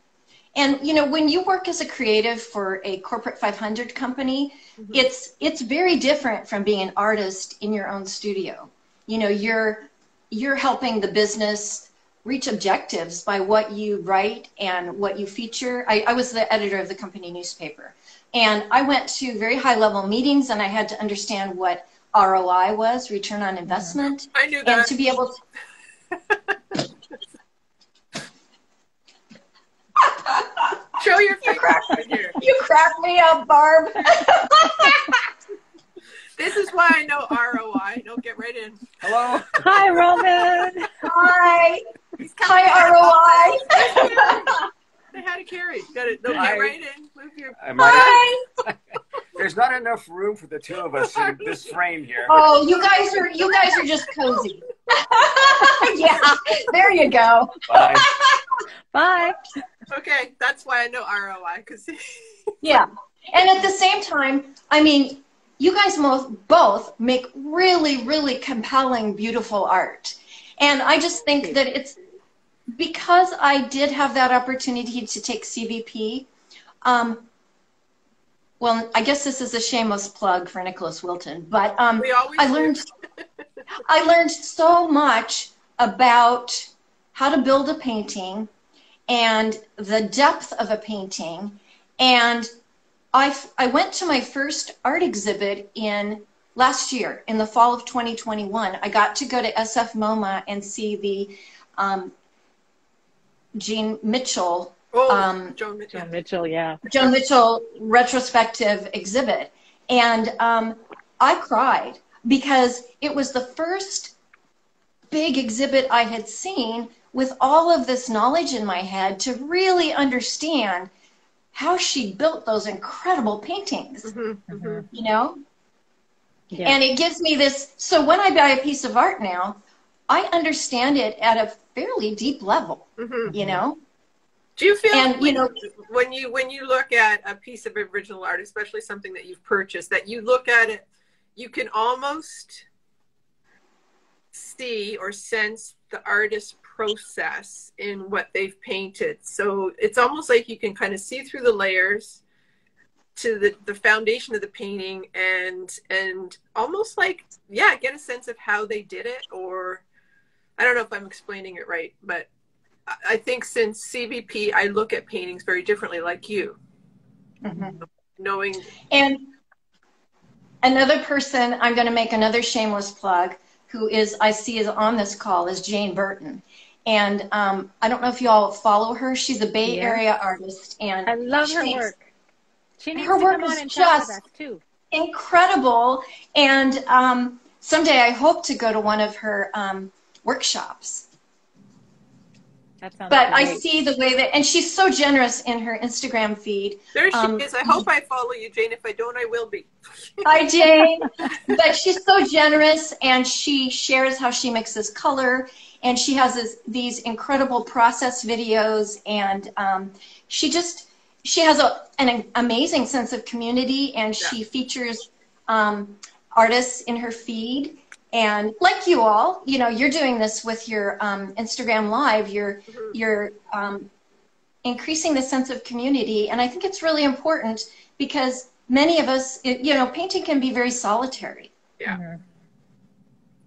And, you know, when you work as a creative for a corporate five hundred company, mm-hmm. it's it's very different from being an artist in your own studio. You know, you're you're helping the business reach objectives by what you write and what you feature. I, I was the editor of the company newspaper, and I went to very high-level meetings, and I had to understand what R O I was, return on investment. Mm-hmm. I knew that. And to be able to... Show your face. You crack, right here. You crack me up, Barb. This is why I know R O I. No, get right in. Hello. Hi, Roman. Hi. Hi, R O I. They had a carry. Got it. No, get right in. Move your. Hi. Right. There's not enough room for the two of us in this frame here. Oh, you guys are you guys are just cozy. Yeah. There you go. Bye. Bye. Okay, that's why I know R O I. Cause yeah, and at the same time, I mean, you guys both make really, really compelling, beautiful art. And I just think that it's because I did have that opportunity to take C V P. Um, well, I guess this is a shameless plug for Nicholas Wilton, but um, we always I learned I learned so much about how to build a painting and the depth of a painting. And I, I went to my first art exhibit in last year, in the fall of twenty twenty-one. I got to go to S F MoMA and see the um, Jane Mitchell. Oh, um, Joan Mitchell. Joan Mitchell, yeah. Joan Mitchell retrospective exhibit. And um, I cried because it was the first big exhibit I had seen with all of this knowledge in my head to really understand how she built those incredible paintings, mm-hmm, mm-hmm. you know? Yeah. And it gives me this, so when I buy a piece of art now, I understand it at a fairly deep level, mm-hmm, you know? Do you feel, and, you know, when you when you look at a piece of original art, especially something that you've purchased, that you look at it, you can almost see or sense the artist's process in what they've painted. So it's almost like you can kind of see through the layers to the, the foundation of the painting, and and almost like, yeah, get a sense of how they did it. Or I don't know if I'm explaining it right, but I think since C B P, I look at paintings very differently, like you. Mm-hmm. Knowing. And another person, I'm going to make another shameless plug, who is, I see is on this call, is Jane Burton. And um, I don't know if you all follow her. She's a Bay yeah. Area artist. And I love her makes, work. She needs her to work come on is and just us too. Incredible. And um, someday I hope to go to one of her um, workshops. That sounds but great. I see the way that, and she's so generous in her Instagram feed. There she um, is. I hope I follow you, Jane. If I don't, I will be. Hi, Jane. But she's so generous, and she shares how she mixes color, and she has this, these incredible process videos, and um, she just, she has a, an amazing sense of community, and yeah. she features um, artists in her feed. And like you all, you know, you're doing this with your um, Instagram Live. You're mm-hmm. you're um, increasing the sense of community, and I think it's really important because many of us, it, you know, painting can be very solitary. Yeah. Mm-hmm.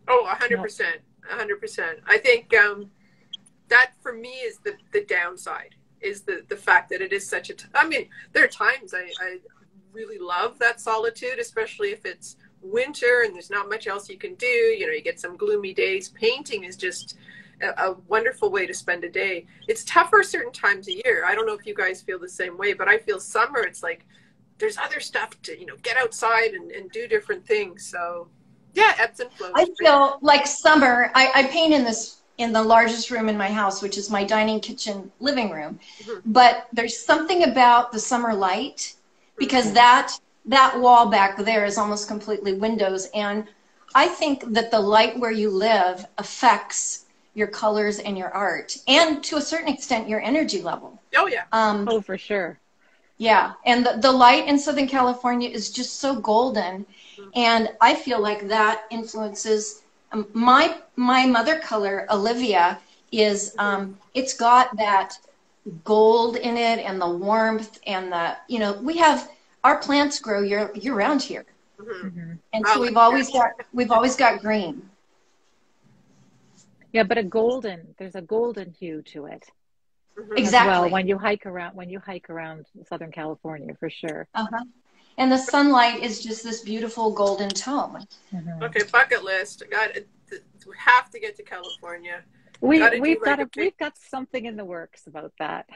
Oh, a hundred percent, a hundred percent. I think um, that for me is the the downside is the the fact that it is such a. T I mean, there are times I, I really love that solitude, especially if it's winter and there's not much else you can do. You know, you get some gloomy days. Painting is just a, a wonderful way to spend a day. It's tougher certain times a year. I don't know if you guys feel the same way, but I feel summer, it's like there's other stuff to, you know, get outside and, and do different things. So yeah, ebbs and flows. I feel like summer, I, I paint in this in the largest room in my house, which is my dining, kitchen, living room. Mm-hmm. But there's something about the summer light, because mm-hmm. that That wall back there is almost completely windows, and I think that the light where you live affects your colors and your art, and to a certain extent your energy level. Oh yeah. Um, oh, for sure. Yeah, and the, the light in Southern California is just so golden, mm-hmm. and I feel like that influences um, my my mother color, Olivia, is um, it's got that gold in it, and the warmth, and the, you know, we have. Our plants grow year, year round here, mm-hmm. and so we've always got we've always got green. Yeah, but a golden there's a golden hue to it. Mm-hmm. Exactly. Well, when you hike around when you hike around Southern California, for sure. Uh huh. And the sunlight is just this beautiful golden tone. Mm-hmm. Okay, bucket list. Got it. We have to get to California. We, gotta we've got like a, we've got something in the works about that.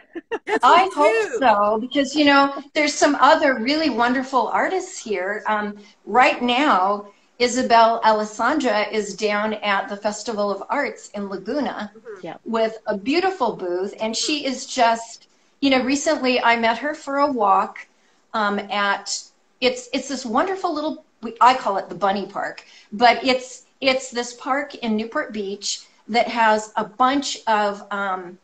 Yes, I hope so, because, you know, there's some other really wonderful artists here. Um, right now, Isabel Alessandra is down at the Festival of Arts in Laguna mm-hmm. yeah. with a beautiful booth. And she is just, you know, recently I met her for a walk um, at, it's, it's this wonderful little, I call it the Bunny Park, but it's, it's this park in Newport Beach that has a bunch of um,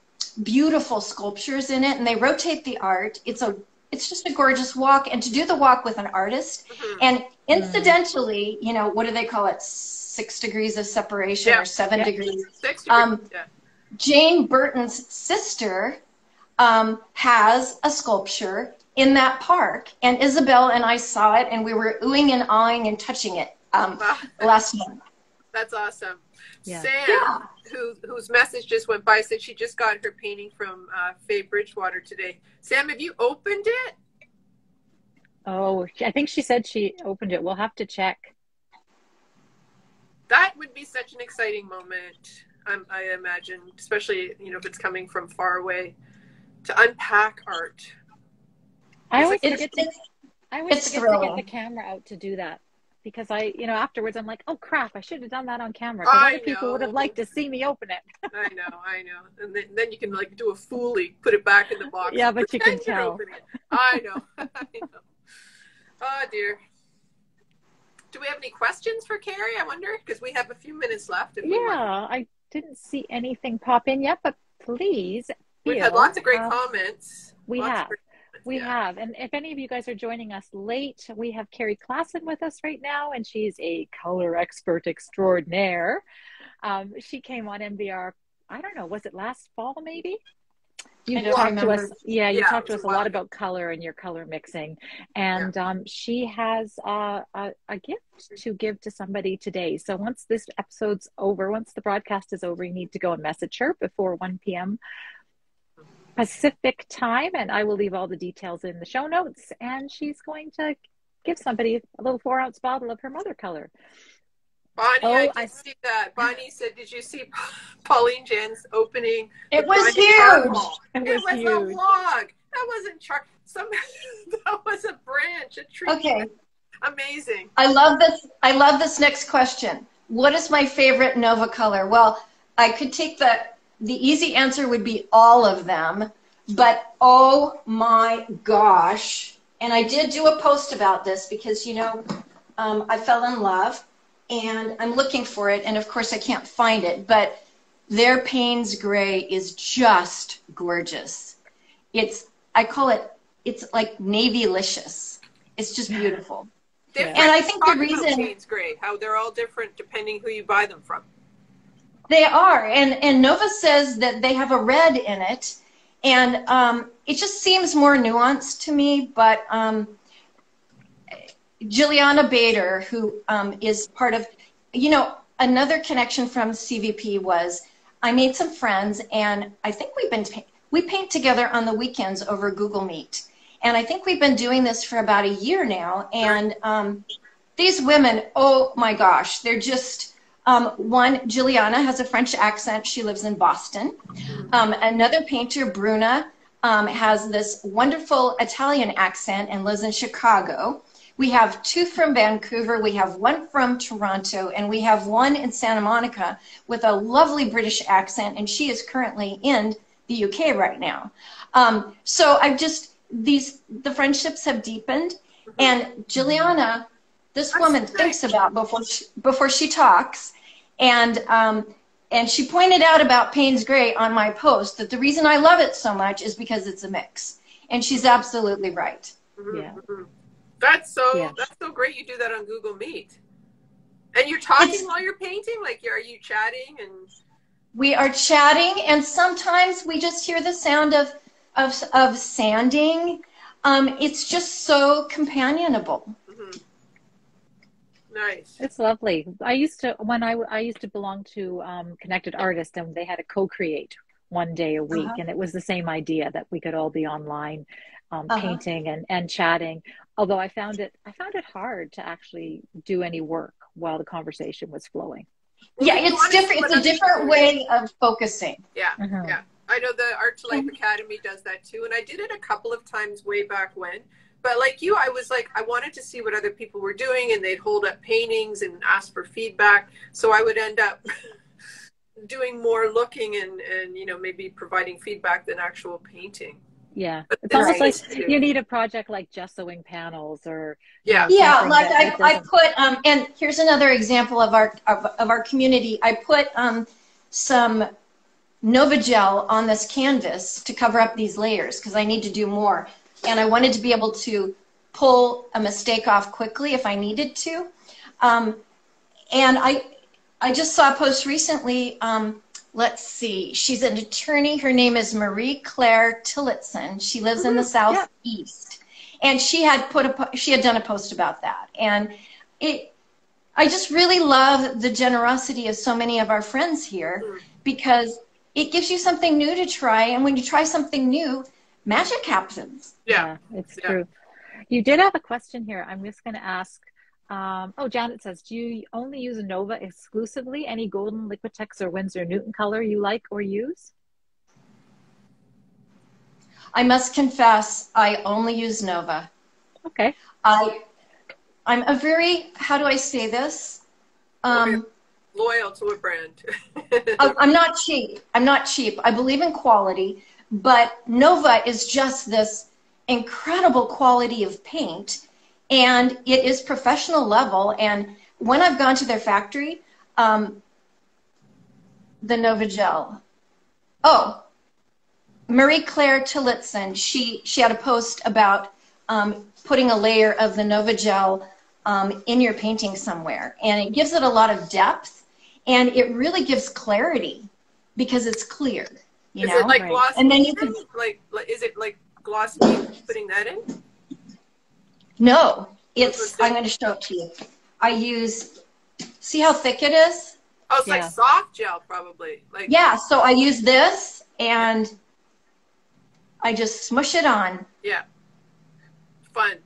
beautiful sculptures in it, and they rotate the art. It's a, it's just a gorgeous walk, and to do the walk with an artist, mm-hmm. and incidentally, you know, what do they call it? Six degrees of separation yeah. or seven yeah. degrees. Six degrees. Um, yeah. Jane Burton's sister um, has a sculpture in that park, and Isabel and I saw it, and we were oohing and aahing and touching it um, wow. last month. That's awesome. Yeah. Sam, yeah. who, whose message just went by, said she just got her painting from uh, Faye Bridgewater today. Sam, have you opened it? Oh, I think she said she opened it. We'll have to check. That would be such an exciting moment, um, I imagine, especially, you know, if it's coming from far away, to unpack art. I always it's, forget, it's, to, I always forget to get the camera out to do that. Because I, you know, afterwards I'm like, oh crap, I should have done that on camera. Because other know. people would have liked to see me open it. I know, I know. And then, then you can like do a foolie, put it back in the box. Yeah, but you can tell. I know, I know. Oh dear. Do we have any questions for Kerry, I wonder? Because we have a few minutes left. If yeah, we I didn't see anything pop in yet, but please We've had lots of great uh, comments. We lots have. Comments, we yeah. have. And if any of you guys are joining us late, we have Kerry Klaassen with us right now, and she's a color expert extraordinaire. Um, she came on N B R, I don't know, was it last fall maybe? You talked to us, yeah, you yeah, talked to us a lot about color and your color mixing. And yeah. um, she has uh, a, a gift to give to somebody today. So once this episode's over, once the broadcast is over, you need to go and message her before one p m Pacific time. And I will leave all the details in the show notes. And she's going to give somebody a little four ounce bottle of her mother color. Bonnie, oh, I did I... see that. Bonnie said, did you see Pauline Jen's opening? It was Bonnie huge. It, it was, was huge. A log. That wasn't char- some that was a branch, a tree. Okay. Amazing. I love this. I love this next question. What is my favorite Nova color? Well, I could take the the easy answer would be all of them, but oh my gosh. And I did do a post about this because, you know, um, I fell in love. And I'm looking for it, and of course I can't find it, but their Payne's Gray is just gorgeous. It's, I call it, it's like navy-licious. It's just beautiful. Yeah. And I think the reason... Payne's Gray, how they're all different depending who you buy them from. They are, and, and Nova says that they have a red in it, and um, it just seems more nuanced to me, but... Um, Gilliana Bader, who um, is part of, you know, another connection from C V P was I made some friends, and I think we've been, we paint together on the weekends over Google Meet. And I think we've been doing this for about a year now. And um, these women, oh my gosh, they're just, um, one, Gilliana has a French accent. She lives in Boston. Um, another painter, Bruna, um, has this wonderful Italian accent and lives in Chicago. We have two from Vancouver, we have one from Toronto, and we have one in Santa Monica with a lovely British accent, and she is currently in the U K right now. Um, so I've just, these, the friendships have deepened, and Gilliana, this woman thinks about before she, before she talks, and, um, and she pointed out about Payne's Gray on my post that the reason I love it so much is because it's a mix, and she's absolutely right. Yeah. That's so yeah. that's so great you do that on Google Meet. And you're talking it's, while you're painting? Like, are you chatting? And we are chatting, and sometimes we just hear the sound of, of, of sanding. Um, it's just so companionable. Mm-hmm. Nice. It's lovely. I used to, when I, I used to belong to um, Connected Artists, and they had a co-create one day a week, uh-huh. and it was the same idea that we could all be online um, uh-huh. painting and, and chatting. Although I found it, I found it hard to actually do any work while the conversation was flowing. Yeah, it's different. It's a different way of focusing. Yeah, mm-hmm. yeah. I know the Art to Life mm-hmm. Academy does that too, and I did it a couple of times way back when. But like you, I was like, I wanted to see what other people were doing, and they'd hold up paintings and ask for feedback. So I would end up doing more looking and and you know maybe providing feedback than actual painting. Yeah, but it's almost right. like you need a project like gessoing panels or yeah, you know, yeah. Like I, I put um, and here's another example of our of, of our community. I put um, some Nova Gel on this canvas to cover up these layers because I need to do more, and I wanted to be able to pull a mistake off quickly if I needed to. Um, and I I just saw a post recently. Um, Let's see. She's an attorney. Her name is Marie Claire Tillotson. She lives mm-hmm. in the Southeast, yeah. and she had put a she had done a post about that. And it, I just really love the generosity of so many of our friends here mm-hmm. because it gives you something new to try. And when you try something new, magic happens. Yeah, yeah it's yeah. true. You did have a question here. I'm just going to ask. Um, oh, Janet says, do you only use Nova exclusively? Any Golden, Liquitex, or Winsor Newton color you like or use? I must confess, I only use Nova. Okay. I, I'm a very, how do I say this? Um, Loyal to a brand. I, I'm not cheap. I'm not cheap. I believe in quality, but Nova is just this incredible quality of paint. And it is professional level. And when I've gone to their factory, um, the Nova Gel. Oh, Marie Claire Tillotson, she, she had a post about um, putting a layer of the Nova Gel um, in your painting somewhere. And it gives it a lot of depth, and it really gives clarity because it's clear. You is know? It like right. gloss? And then you can, like, like, is it like gloss putting that in? No, it's, I'm going to show it to you. I use, see how thick it is? Oh, it's yeah. like soft gel probably. Like Yeah, so I use this and I just smush it on. Yeah. Fun.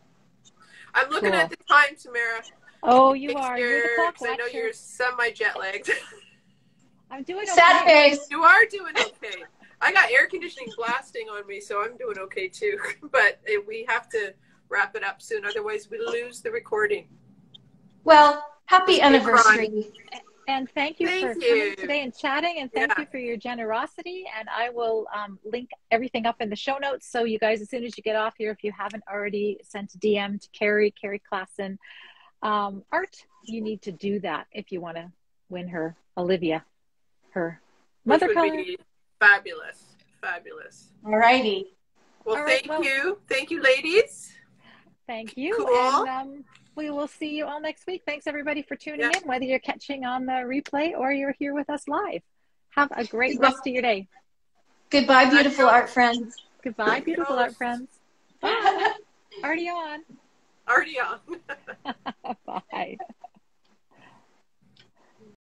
I'm looking cool. at the time, Tamara. Oh, you Picture, are. You're the clock watcher. I know you're semi-jet lagged. I'm doing okay. Sad face. You are doing okay. I got air conditioning blasting on me, so I'm doing okay too. But we have to wrap it up soon. Otherwise, we lose the recording. Well, happy anniversary. And thank you thank for you. coming today and chatting, and thank yeah. you for your generosity. And I will um, link everything up in the show notes. So you guys, as soon as you get off here, if you haven't already sent a D M to Kerry, Kerry Klaassen, um, Art, you need to do that if you want to win her, Olivia, her mother Which color. Fabulous, fabulous. All righty. Well, All right, thank well, you. Thank you, ladies. Thank you. Cool. And, um, we will see you all next week. Thanks, everybody, for tuning yeah. in, whether you're catching on the replay or you're here with us live. Have a great Goodbye. rest of your day. Goodbye, beautiful Goodbye. art friends. Goodbye, beautiful Goodbye. art friends. Bye. Already on. Already on. Bye.